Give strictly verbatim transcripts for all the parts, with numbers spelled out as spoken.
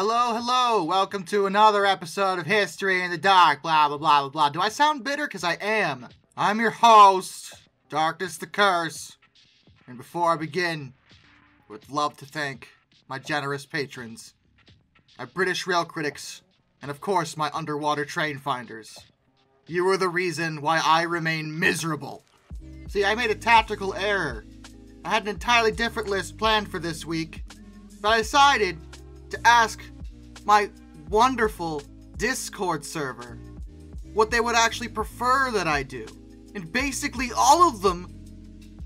Hello, hello, welcome to another episode of History in the Dark, blah, blah, blah, blah, blah. Do I sound bitter? Because I am. I'm your host, Darkness the Curse. And before I begin, I would love to thank my generous patrons, my British rail critics, and of course my underwater train finders. You are the reason why I remain miserable. See, I made a tactical error. I had an entirely different list planned for this week, but I decided to ask my wonderful Discord server what they would actually prefer that I do. And basically all of them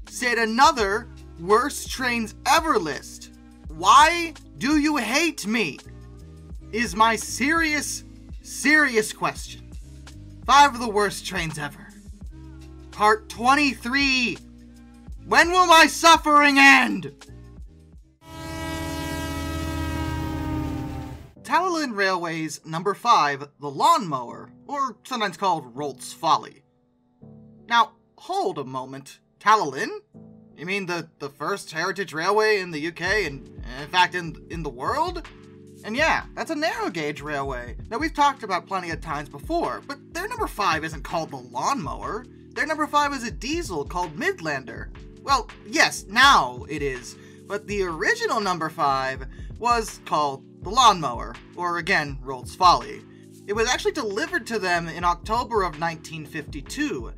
said another worst trains ever list. Why do you hate me? Is my serious, serious question. Five of the worst trains ever. Part twenty-three. When will my suffering end? Talyllyn Railway's number five, The Lawnmower, or sometimes called Rolt's Folly. Now, hold a moment. Talyllyn? You mean the, the first heritage railway in the U K and, in fact, in, in the world? And yeah, that's a narrow gauge railway that we've talked about plenty of times before, but their number five isn't called The Lawnmower. Their number five is a diesel called Midlander. Well, yes, now it is, but the original number five was called The Lawnmower, or again, Rolt's Folly. It was actually delivered to them in October of nineteen fifty-two,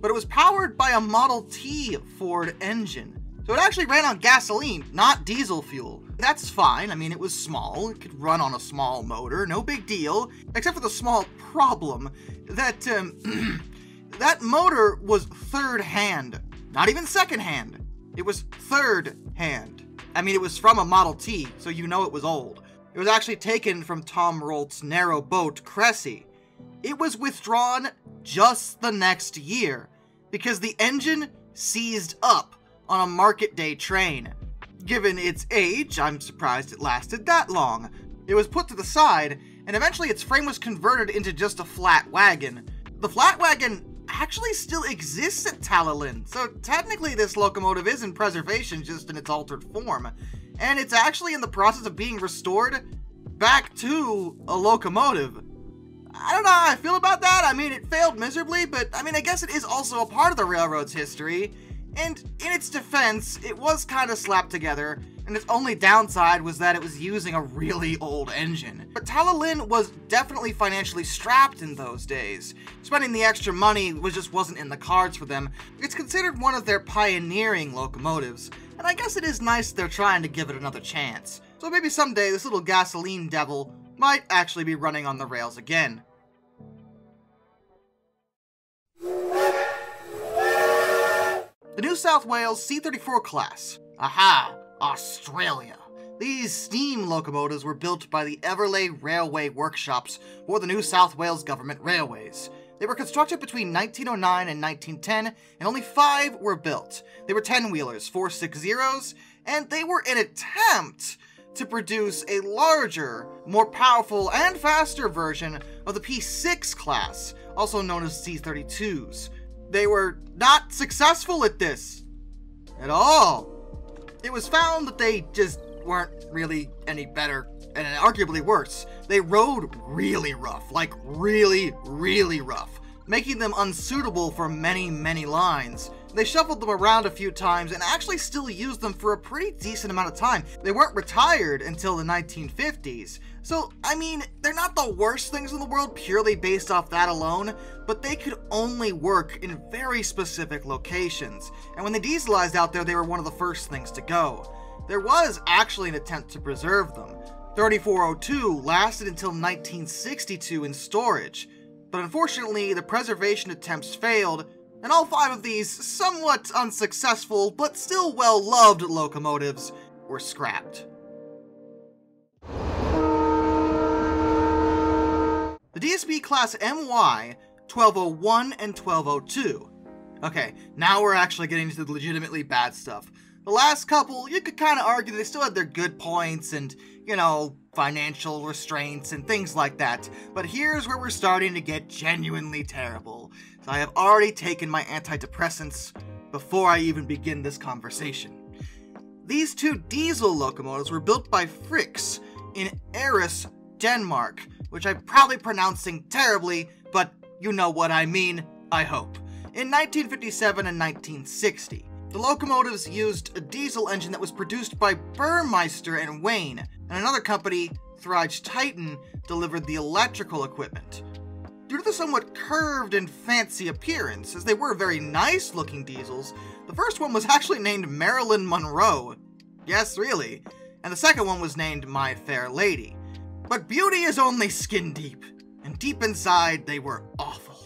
but it was powered by a Model T Ford engine. So it actually ran on gasoline, not diesel fuel. That's fine, I mean, it was small, it could run on a small motor, no big deal, except for the small problem that, um, that motor was third-hand, not even second-hand. It was third-hand. I mean, it was from a Model T, so you know it was old. It was actually taken from Tom Rolt's narrow boat, Cressy. It was withdrawn just the next year because the engine seized up on a market day train. Given its age, I'm surprised it lasted that long. It was put to the side, and eventually its frame was converted into just a flat wagon. The flat wagon actually still exists at Talyllyn, so technically this locomotive is in preservation just in its altered form. And it's actually in the process of being restored back to a locomotive. I don't know how I feel about that. I mean, it failed miserably, but I mean, I guess it is also a part of the railroad's history. And in its defense, it was kind of slapped together, and its only downside was that it was using a really old engine. But Talyllyn was definitely financially strapped in those days. Spending the extra money was just wasn't in the cards for them. It's considered one of their pioneering locomotives, and I guess it is nice they're trying to give it another chance. So maybe someday this little gasoline devil might actually be running on the rails again. The New South Wales C thirty-four class. Aha! Australia. These steam locomotives were built by the Everleigh Railway Workshops for the New South Wales Government Railways. They were constructed between nineteen oh nine and nineteen ten, and only five were built. They were ten-wheelers, four sixties, and they were an attempt to produce a larger, more powerful, and faster version of the P six class, also known as C thirty-twos. They were not successful at this at all. It was found that they just weren't really any better, and arguably worse. They rode really rough, like really, really rough, making them unsuitable for many, many lines. They shuffled them around a few times and actually still used them for a pretty decent amount of time. They weren't retired until the nineteen fifties. So, I mean, they're not the worst things in the world purely based off that alone, but they could only work in very specific locations. And when they dieselized out there, they were one of the first things to go. There was actually an attempt to preserve them. thirty-four oh two lasted until nineteen sixty-two in storage, but unfortunately, the preservation attempts failed, and all five of these somewhat unsuccessful but still well-loved locomotives were scrapped. The D S B class M Y, twelve oh one and twelve oh two. Okay, now we're actually getting into the legitimately bad stuff. The last couple, you could kind of argue they still had their good points and, you know, financial restraints and things like that. But here's where we're starting to get genuinely terrible. So I have already taken my antidepressants before I even begin this conversation. These two diesel locomotives were built by Frichs, in Aarhus, Denmark, which I'm probably pronouncing terribly, but you know what I mean, I hope. In nineteen fifty-seven and nineteen sixty, the locomotives used a diesel engine that was produced by Burmeister and Wain, and another company, Thrige Titan, delivered the electrical equipment. Due to the somewhat curved and fancy appearance, as they were very nice-looking diesels, the first one was actually named Marilyn Monroe. Yes, really. And the second one was named My Fair Lady. But beauty is only skin deep, and deep inside they were awful.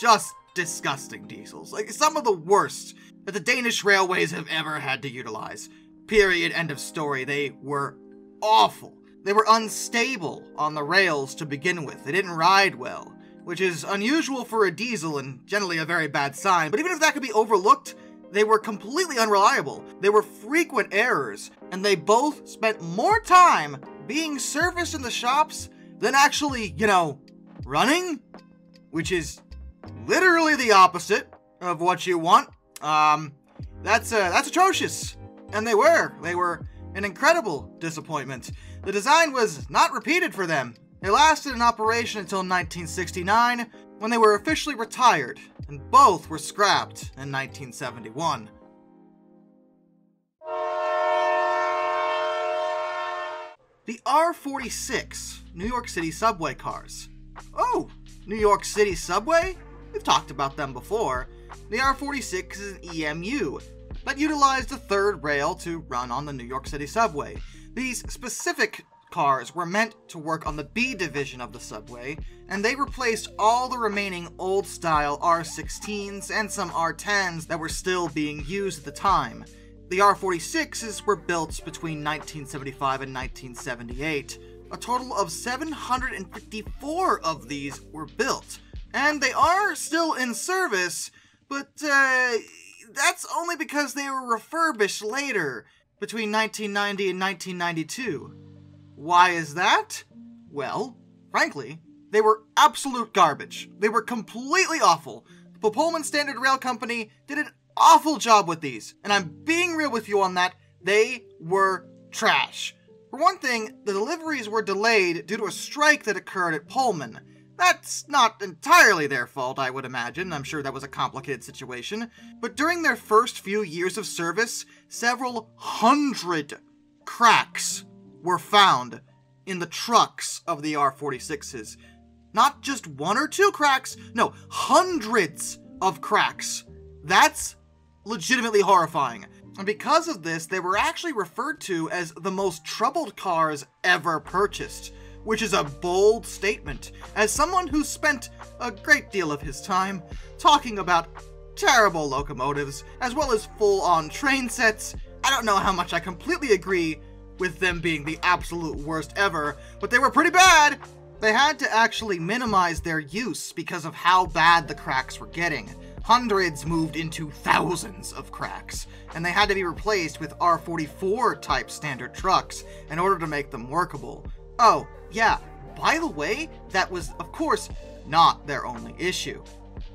Just disgusting diesels, like some of the worst that the Danish railways have ever had to utilize. Period, end of story. They were awful. They were unstable on the rails to begin with. They didn't ride well, which is unusual for a diesel and generally a very bad sign, but even if that could be overlooked, they were completely unreliable. There were frequent errors, and they both spent more time being serviced in the shops than actually, you know, running, which is literally the opposite of what you want. Um, that's, uh, that's atrocious. And they were. They were an incredible disappointment. The design was not repeated for them. They lasted in operation until nineteen sixty-nine, when they were officially retired, and both were scrapped in nineteen seventy-one. The R forty-six, New York City subway cars. Oh, New York City subway? We've talked about them before. The R forty-six is an E M U that utilized a third rail to run on the New York City subway. These specific cars were meant to work on the B division of the subway, and they replaced all the remaining old-style R sixteens and some R tens that were still being used at the time. The R forty-sixes were built between nineteen seventy-five and nineteen seventy-eight. A total of seven hundred fifty-four of these were built, and they are still in service, but uh, that's only because they were refurbished later, between nineteen ninety and nineteen ninety-two. Why is that? Well, frankly, they were absolute garbage. They were completely awful. The Pullman Standard Rail Company did an awful job with these, and I'm being real with you on that. They were trash. For one thing, the deliveries were delayed due to a strike that occurred at Pullman. That's not entirely their fault, I would imagine. I'm sure that was a complicated situation. But during their first few years of service, several hundred cracks were found in the trucks of the R forty-sixes. Not just one or two cracks, no, hundreds of cracks. That's legitimately horrifying. And because of this, they were actually referred to as the most troubled cars ever purchased, which is a bold statement, as someone who spent a great deal of his time talking about terrible locomotives, as well as full-on train sets. I don't know how much I completely agree with them being the absolute worst ever, but they were pretty bad. They had to actually minimize their use because of how bad the cracks were getting. Hundreds moved into thousands of cracks, and they had to be replaced with R forty-four type standard trucks in order to make them workable. Oh, yeah, by the way, that was, of course, not their only issue.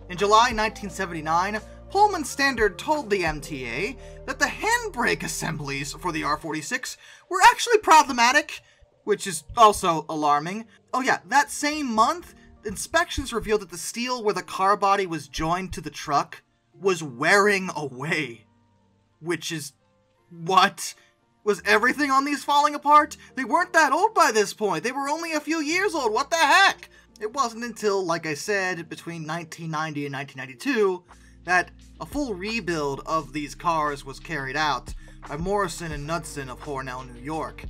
In July nineteen seventy-nine, Pullman Standard told the M T A that the handbrake assemblies for the R forty-six were actually problematic, which is also alarming. Oh yeah, that same month, inspections revealed that the steel where the car body was joined to the truck was wearing away. Which is... what? Was everything on these falling apart? They weren't that old by this point. They were only a few years old. What the heck? It wasn't until, like I said, between nineteen ninety and nineteen ninety-two... that a full rebuild of these cars was carried out by Morrison and Knudsen of Hornell, New York.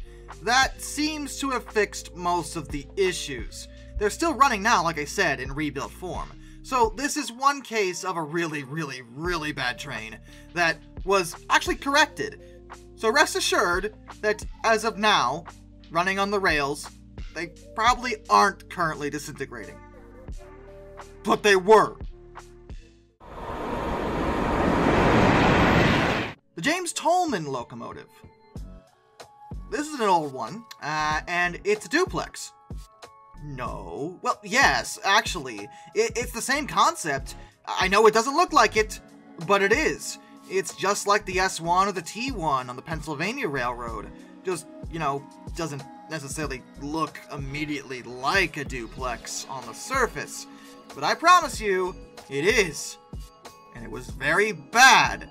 That seems to have fixed most of the issues. They're still running now, like I said, in rebuilt form. So this is one case of a really, really, really bad train that was actually corrected. So rest assured that as of now, running on the rails, they probably aren't currently disintegrating. But they were. The James Toleman locomotive. This is an old one, uh, and it's a duplex. No. Well, yes, actually. It, it's the same concept. I know it doesn't look like it, but it is. It's just like the S one or the T one on the Pennsylvania Railroad. just, you know, doesn't necessarily look immediately like a duplex on the surface. But I promise you, it is. And it was very bad.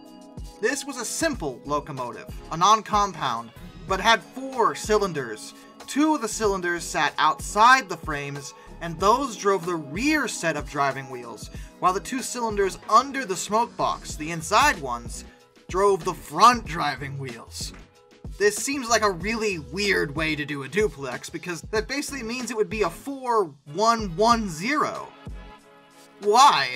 This was a simple locomotive, a non-compound, but had four cylinders. Two of the cylinders sat outside the frames, and those drove the rear set of driving wheels, while the two cylinders under the smoke box, the inside ones, drove the front driving wheels. This seems like a really weird way to do a duplex, because that basically means it would be a four one one zero. Why?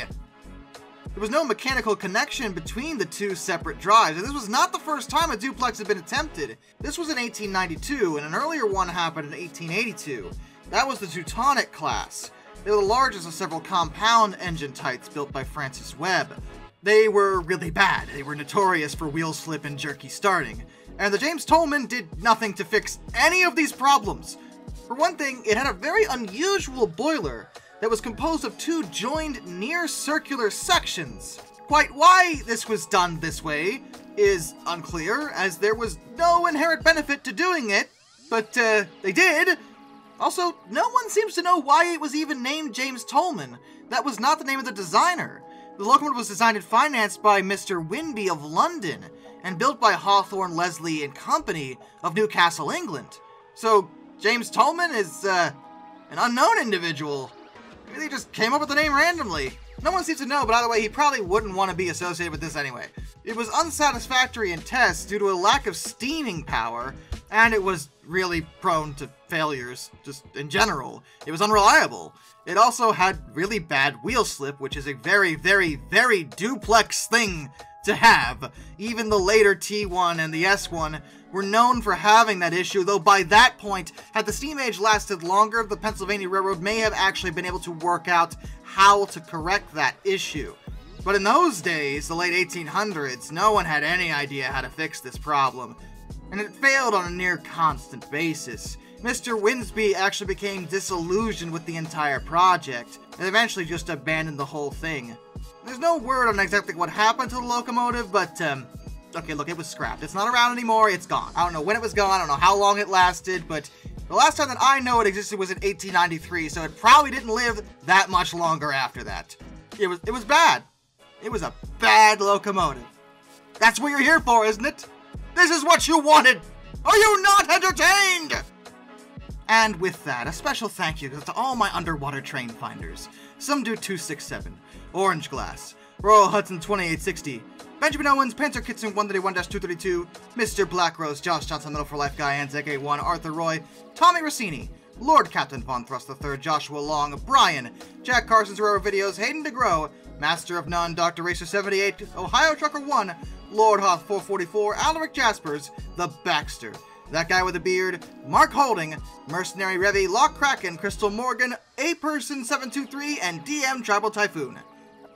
There was no mechanical connection between the two separate drives, and this was not the first time a duplex had been attempted. This was in eighteen ninety-two, and an earlier one happened in eighteen eighty-two. That was the Teutonic class. They were the largest of several compound engine types built by Francis Webb. They were really bad. They were notorious for wheel slip and jerky starting. And the James Toleman did nothing to fix any of these problems. For one thing, it had a very unusual boiler that was composed of two joined near-circular sections. Quite why this was done this way is unclear, as there was no inherent benefit to doing it, but uh, they did. Also, no one seems to know why it was even named James Toleman. That was not the name of the designer. The locomotive was designed and financed by Mister Winby of London, and built by Hawthorne, Leslie and Company of Newcastle, England. So, James Toleman is, uh, an unknown individual. Maybe they just came up with the name randomly. No one seems to know, but either way, he probably wouldn't want to be associated with this anyway. It was unsatisfactory in tests due to a lack of steaming power, and it was really prone to failures, just in general. It was unreliable. It also had really bad wheel slip, which is a very, very, very duplex thing to have. Even the later T one and the S one were known for having that issue, though by that point, had the steam age lasted longer, the Pennsylvania Railroad may have actually been able to work out how to correct that issue. But in those days, the late eighteen hundreds, no one had any idea how to fix this problem, and it failed on a near-constant basis. Mister Winsby actually became disillusioned with the entire project, and eventually just abandoned the whole thing. There's no word on exactly what happened to the locomotive, but, um, okay, look, it was scrapped. It's not around anymore, it's gone. I don't know when it was gone, I don't know how long it lasted, but the last time that I know it existed was in eighteen ninety-three, so it probably didn't live that much longer after that. It was, it was bad. It was a bad locomotive. That's what you're here for, isn't it? This is what you wanted! Are you not entertained?! And with that, a special thank you goes to all my underwater train finders. Some do two six seven, Orange Glass, Royal Hudson twenty-eight sixty, Benjamin Owens, Panzer Kitson one thirty-one two thirty-two, Mister Black Rose, Josh Johnson, Middle for Life Guy, Anzac A one, Arthur Roy, Tommy Rossini, Lord Captain Von Thrust the third, Joshua Long, Brian, Jack Carson's Rare Videos, Hayden DeGrow, Master of None, Doctor Racer seventy-eight, Ohio Trucker one, Lord Hoth four forty-four, Alaric Jaspers, The Baxter, That Guy with a Beard, Mark Holding, Mercenary Revy, Lock Kraken, Crystal Morgan, A Person seven two three, and D M Tribal Typhoon.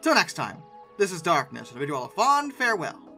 Till next time, this is Darkness, and I bid you all a fond farewell.